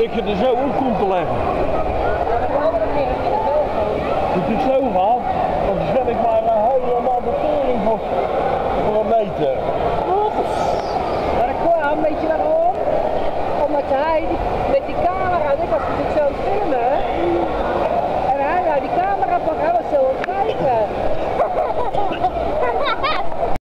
Moet je het zo